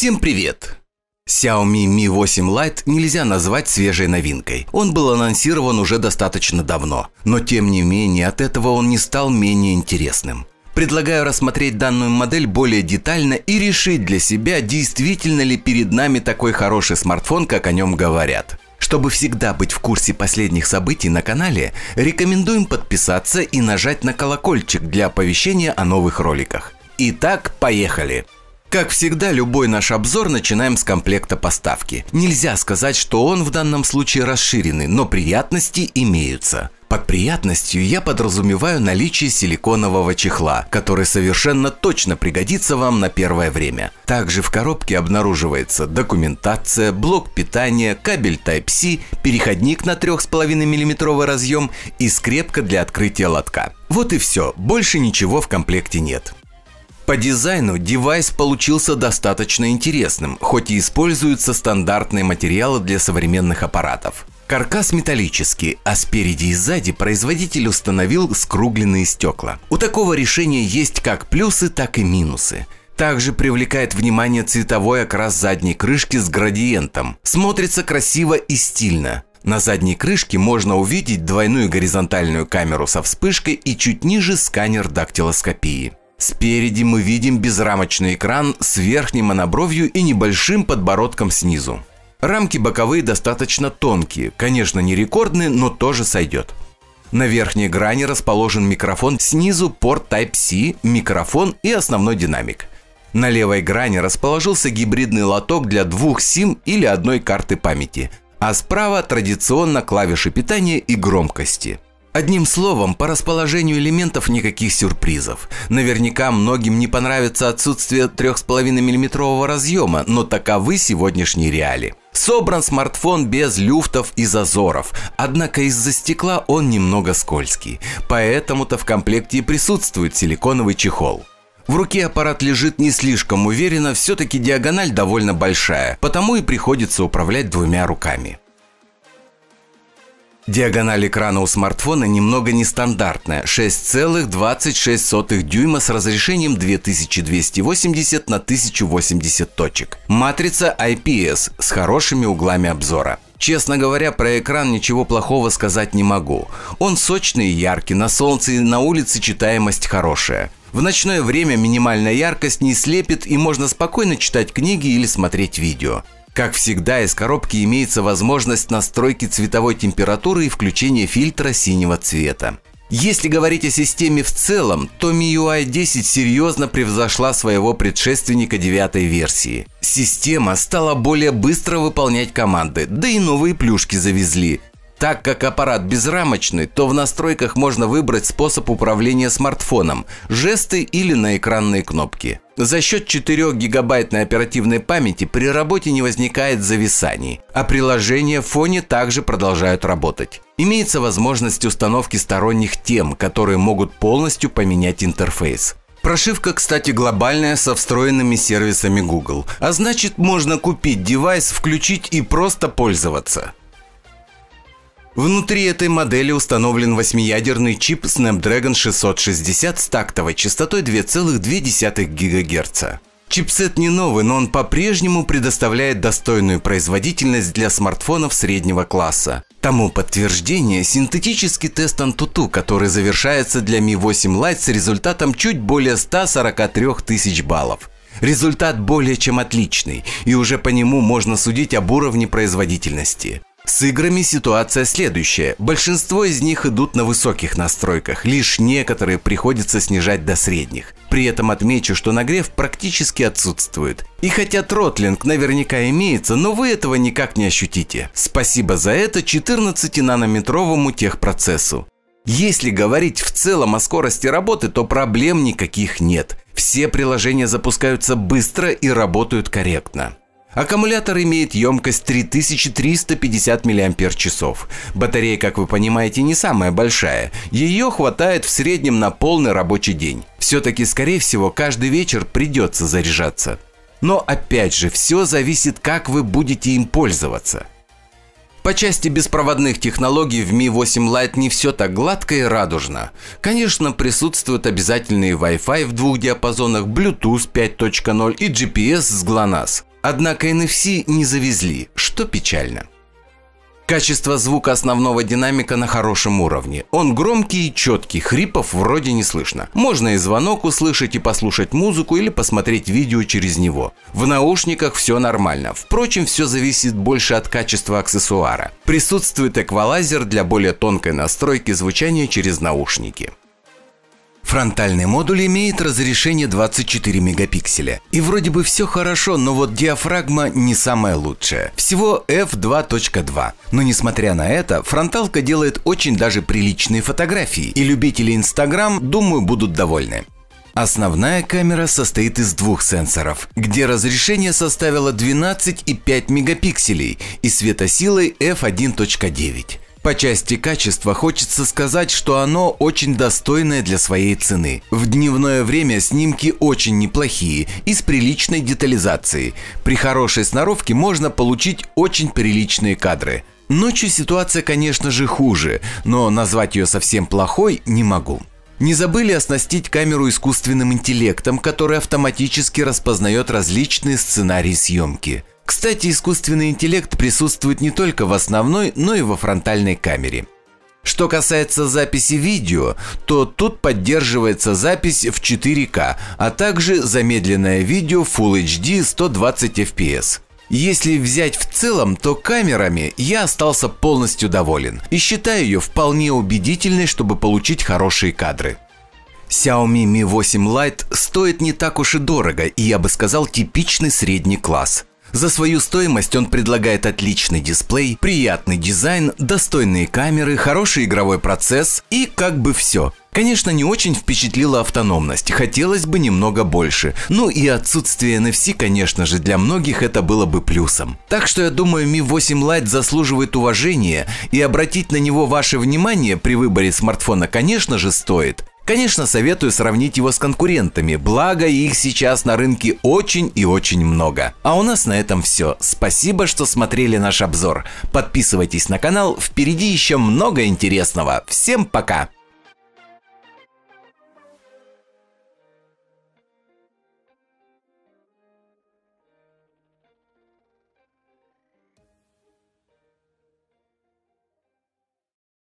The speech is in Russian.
Всем привет! Xiaomi Mi 8 Lite нельзя назвать свежей новинкой. Он был анонсирован уже достаточно давно, но тем не менее от этого он не стал менее интересным. Предлагаю рассмотреть данную модель более детально и решить для себя, действительно ли перед нами такой хороший смартфон, как о нем говорят. Чтобы всегда быть в курсе последних событий на канале, рекомендуем подписаться и нажать на колокольчик для оповещения о новых роликах. Итак, поехали! Как всегда, любой наш обзор начинаем с комплекта поставки. Нельзя сказать, что он в данном случае расширенный, но приятности имеются. Под приятностью я подразумеваю наличие силиконового чехла, который совершенно точно пригодится вам на первое время. Также в коробке обнаруживается документация, блок питания, кабель Type-C, переходник на 3,5-мм разъем и скрепка для открытия лотка. Вот и все, больше ничего в комплекте нет. По дизайну девайс получился достаточно интересным, хоть и используются стандартные материалы для современных аппаратов. Каркас металлический, а спереди и сзади производитель установил скругленные стекла. У такого решения есть как плюсы, так и минусы. Также привлекает внимание цветовой окрас задней крышки с градиентом. Смотрится красиво и стильно. На задней крышке можно увидеть двойную горизонтальную камеру со вспышкой и чуть ниже сканер дактилоскопии. Спереди мы видим безрамочный экран с верхней монобровью и небольшим подбородком снизу. Рамки боковые достаточно тонкие, конечно, не рекордные, но тоже сойдет. На верхней грани расположен микрофон, снизу порт Type-C, микрофон и основной динамик. На левой грани расположился гибридный лоток для двух SIM или одной карты памяти, а справа традиционно клавиши питания и громкости. Одним словом, по расположению элементов никаких сюрпризов. Наверняка многим не понравится отсутствие 3,5-мм разъема, но таковы сегодняшние реалии. Собран смартфон без люфтов и зазоров, однако из-за стекла он немного скользкий, поэтому-то в комплекте и присутствует силиконовый чехол. В руке аппарат лежит не слишком уверенно, все-таки диагональ довольно большая, потому и приходится управлять двумя руками. Диагональ экрана у смартфона немного нестандартная – 6,26 дюйма с разрешением 2280 на 1080 точек. Матрица IPS с хорошими углами обзора. Честно говоря, про экран ничего плохого сказать не могу. Он сочный и яркий, на солнце и на улице читаемость хорошая. В ночное время минимальная яркость не слепит и можно спокойно читать книги или смотреть видео. Как всегда, из коробки имеется возможность настройки цветовой температуры и включения фильтра синего цвета. Если говорить о системе в целом, то MIUI 10 серьезно превзошла своего предшественника 9-й версии. Система стала более быстро выполнять команды, да и новые плюшки завезли. Так как аппарат безрамочный, то в настройках можно выбрать способ управления смартфоном, жесты или на экранные кнопки. За счет 4-гигабайтной оперативной памяти при работе не возникает зависаний, а приложения в фоне также продолжают работать. Имеется возможность установки сторонних тем, которые могут полностью поменять интерфейс. Прошивка, кстати, глобальная со встроенными сервисами Google, а значит можно купить девайс, включить и просто пользоваться. Внутри этой модели установлен 8-ядерный чип Snapdragon 660 с тактовой частотой 2,2 ГГц. Чипсет не новый, но он по-прежнему предоставляет достойную производительность для смартфонов среднего класса. Тому подтверждение синтетический тест Antutu, который завершается для Mi 8 Lite с результатом чуть более 143 тысяч баллов. Результат более чем отличный, и уже по нему можно судить об уровне производительности. С играми ситуация следующая. Большинство из них идут на высоких настройках, лишь некоторые приходится снижать до средних. При этом отмечу, что нагрев практически отсутствует. И хотя тротлинг наверняка имеется, но вы этого никак не ощутите. Спасибо за это 14-нанометровому техпроцессу. Если говорить в целом о скорости работы, то проблем никаких нет. Все приложения запускаются быстро и работают корректно. Аккумулятор имеет емкость 3350 мАч. Батарея, как вы понимаете, не самая большая. Ее хватает в среднем на полный рабочий день. Все-таки, скорее всего, каждый вечер придется заряжаться. Но опять же, все зависит, как вы будете им пользоваться. По части беспроводных технологий в Mi 8 Lite не все так гладко и радужно. Конечно, присутствуют обязательные Wi-Fi в двух диапазонах, Bluetooth 5.0 и GPS с GLONASS. Однако NFC не завезли, что печально. Качество звука основного динамика на хорошем уровне. Он громкий и четкий, хрипов вроде не слышно. Можно и звонок услышать, и послушать музыку, или посмотреть видео через него. В наушниках все нормально. Впрочем, все зависит больше от качества аксессуара. Присутствует эквалайзер для более тонкой настройки звучания через наушники. Фронтальный модуль имеет разрешение 24 мегапикселя. И вроде бы все хорошо, но вот диафрагма не самая лучшая. Всего f2.2. Но несмотря на это, фронталка делает очень даже приличные фотографии. И любители Instagram, думаю, будут довольны. Основная камера состоит из двух сенсоров, где разрешение составило 12,5 мегапикселей и светосилой f1.9. По части качества хочется сказать, что оно очень достойное для своей цены. В дневное время снимки очень неплохие и с приличной детализацией. При хорошей сноровке можно получить очень приличные кадры. Ночью ситуация, конечно же, хуже, но назвать ее совсем плохой не могу. Не забыли оснастить камеру искусственным интеллектом, который автоматически распознает различные сценарии съемки. Кстати, искусственный интеллект присутствует не только в основной, но и во фронтальной камере. Что касается записи видео, то тут поддерживается запись в 4К, а также замедленное видео Full HD 120 FPS. Если взять в целом, то камерами я остался полностью доволен и считаю ее вполне убедительной, чтобы получить хорошие кадры. Xiaomi Mi 8 Lite стоит не так уж и дорого, и я бы сказал, типичный средний класс. За свою стоимость он предлагает отличный дисплей, приятный дизайн, достойные камеры, хороший игровой процесс и как бы все. Конечно, не очень впечатлила автономность, хотелось бы немного больше. Ну и отсутствие NFC, конечно же, для многих это было бы плюсом. Так что я думаю, Mi 8 Lite заслуживает уважения, и обратить на него ваше внимание при выборе смартфона, конечно же, стоит. Конечно, советую сравнить его с конкурентами, благо их сейчас на рынке очень и очень много. А у нас на этом все. Спасибо, что смотрели наш обзор. Подписывайтесь на канал, впереди еще много интересного. Всем пока!